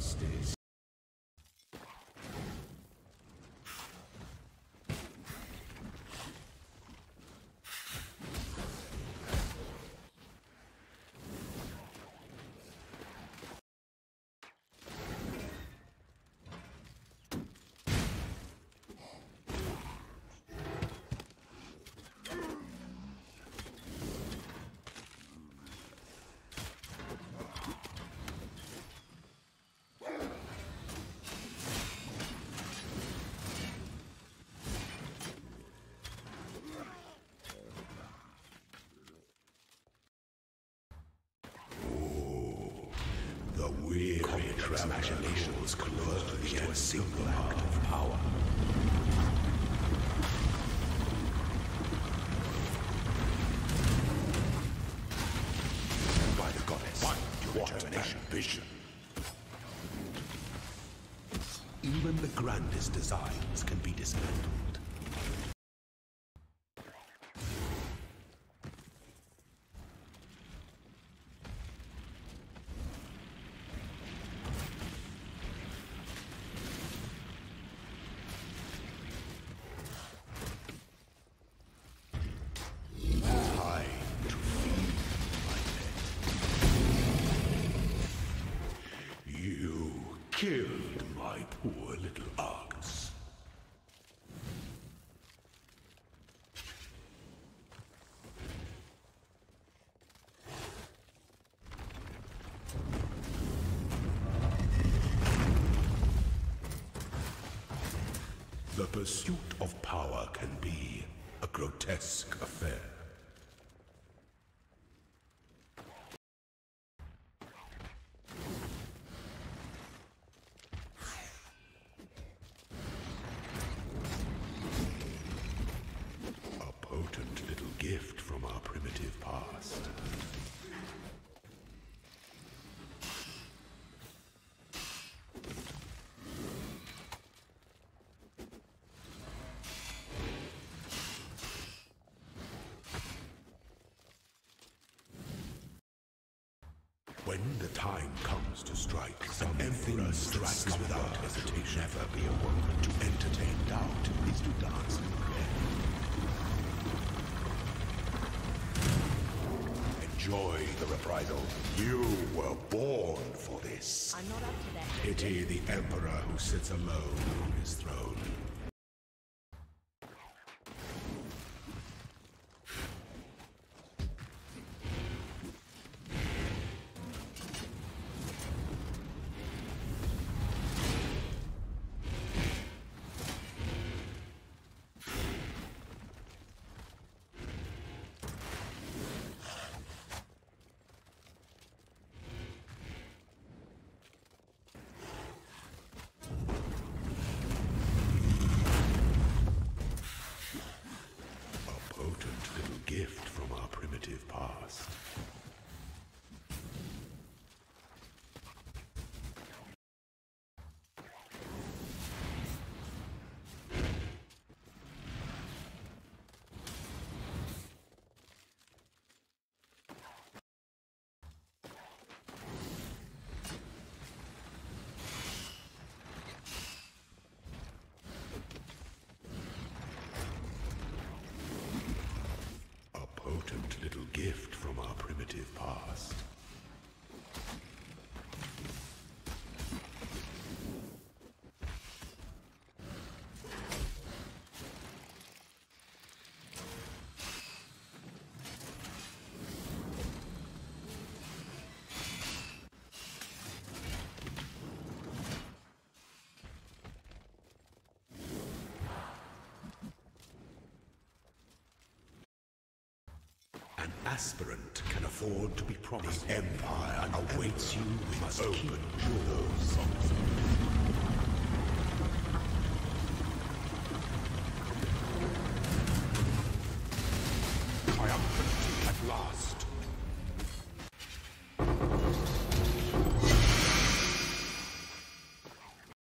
justice. Weary transmutations converge to a single act of power. By the goddess, what an ambition! Even the grandest designs can be dismantled. Killed my poor little Argus. The pursuit of power can be a grotesque affair. Gift from our primitive past. When the time comes to strike, an emperor strikes without hesitation. Never be a woman to entertain doubt is to dance in prayer. Enjoy the reprisal. You were born for this. I'm not up to that. Pity the emperor who sits alone on his throne. Gift from our primitive past. Little gift from our primitive past. Aspirant can afford to be promised. The empire awaits you with open doors.